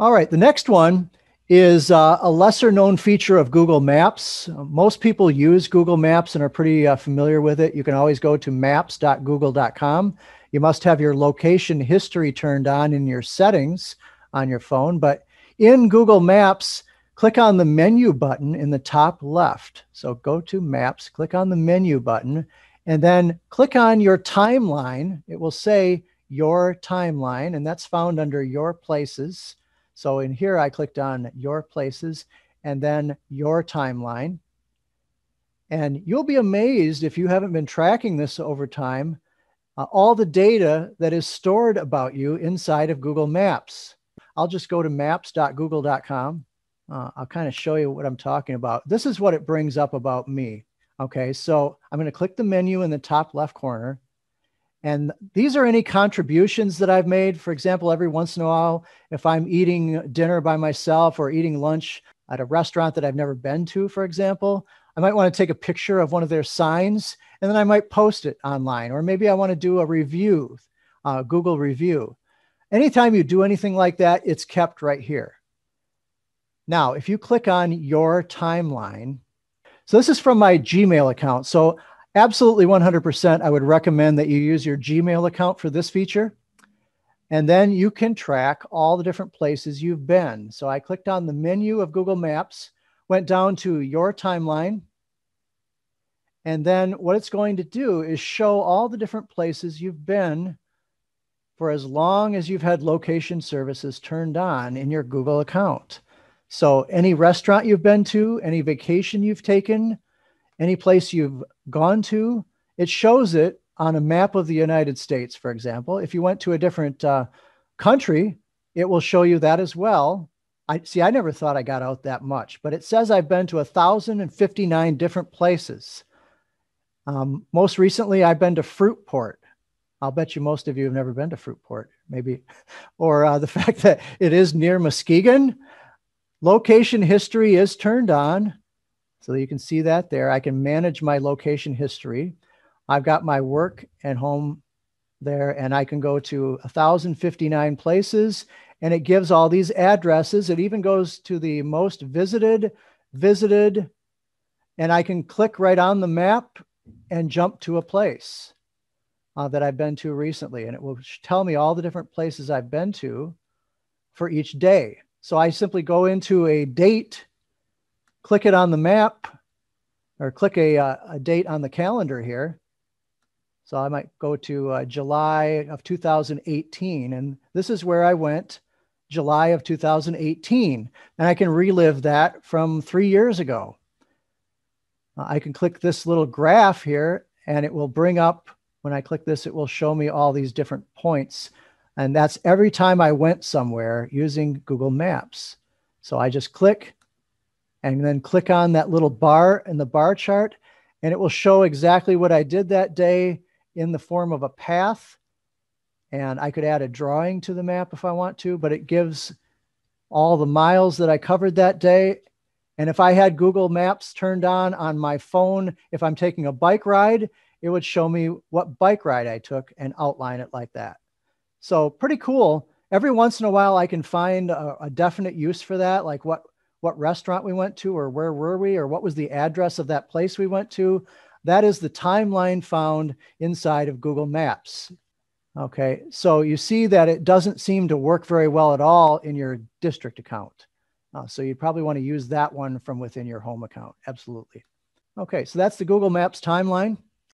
All right, the next one is a lesser known feature of Google Maps. Most people use Google Maps and are pretty familiar with it. You can always go to maps.google.com. You must have your location history turned on in your settings on your phone, but in Google Maps, click on the menu button in the top left. So go to Maps, click on the menu button, and then click on Your Timeline. It will say Your Timeline, and that's found under Your Places. So in here, I clicked on Your Places and then Your Timeline. And you'll be amazed if you haven't been tracking this over time, all the data that is stored about you inside of Google Maps. I'll just go to maps.google.com. I'll kind of show you what I'm talking about. This is what it brings up about me. Okay, so I'm going to click the menu in the top left corner. And these are any contributions that I've made. For example, every once in a while, if I'm eating dinner by myself or eating lunch at a restaurant that I've never been to, for example, I might want to take a picture of one of their signs, and then I might post it online. Or maybe I want to do a review, Google review. Anytime you do anything like that, it's kept right here. Now, if you click on Your Timeline, so this is from my Gmail account. So absolutely 100%, I would recommend that you use your Gmail account for this feature. And then you can track all the different places you've been. So I clicked on the menu of Google Maps, went down to Your Timeline. And then what it's going to do is show all the different places you've been for as long as you've had location services turned on in your Google account. So any restaurant you've been to, any vacation you've taken, any place you've gone to, it shows it on a map of the United States, for example. If you went to a different country, it will show you that as well. I never thought I got out that much, but it says I've been to 1,059 different places. Most recently, I've been to Fruitport. I'll bet you most of you have never been to Fruitport, maybe. Or the fact that it is near Muskegon. Location history is turned on. So you can see that there. I can manage my location history. I've got my work and home there, and I can go to 1,059 places, and it gives all these addresses. It even goes to the most visited, and I can click right on the map and jump to a place that I've been to recently, and it will tell me all the different places I've been to for each day. So I simply go into a date, click it on the map, or click a date on the calendar here. So I might go to July of 2018, and this is where I went, July of 2018, and I can relive that from 3 years ago. I can click this little graph here, and it will bring up, when I click this, it will show me all these different points. And that's every time I went somewhere using Google Maps. So I just click and then click on that little bar in the bar chart, and it will show exactly what I did that day in the form of a path. And I could add a drawing to the map if I want to, but it gives all the miles that I covered that day. And if I had Google Maps turned on my phone, if I'm taking a bike ride, it would show me what bike ride I took and outline it like that. So pretty cool. Every once in a while, I can find a definite use for that, like what restaurant we went to, or where were we, or what was the address of that place we went to. That is the timeline found inside of Google Maps. Okay, so you see that it doesn't seem to work very well at all in your district account. So you'd probably want to use that one from within your home account. Absolutely. Okay, so that's the Google Maps timeline.